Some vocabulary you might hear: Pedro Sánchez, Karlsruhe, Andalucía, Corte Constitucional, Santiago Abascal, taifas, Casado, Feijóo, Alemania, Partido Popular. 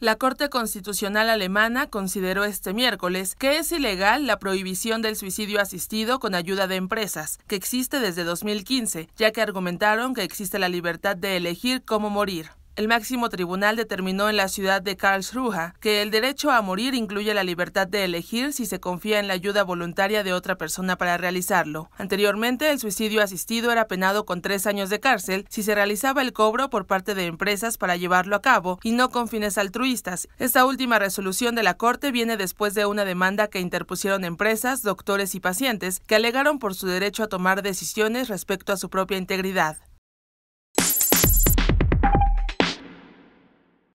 La Corte Constitucional alemana consideró este miércoles que es ilegal la prohibición del suicidio asistido con ayuda de empresas, que existe desde 2015, ya que argumentaron que existe la libertad de elegir cómo morir. El máximo tribunal determinó en la ciudad de Karlsruhe que el derecho a morir incluye la libertad de elegir si se confía en la ayuda voluntaria de otra persona para realizarlo. Anteriormente, el suicidio asistido era penado con 3 años de cárcel si se realizaba el cobro por parte de empresas para llevarlo a cabo y no con fines altruistas. Esta última resolución de la Corte viene después de una demanda que interpusieron empresas, doctores y pacientes que alegaron por su derecho a tomar decisiones respecto a su propia integridad.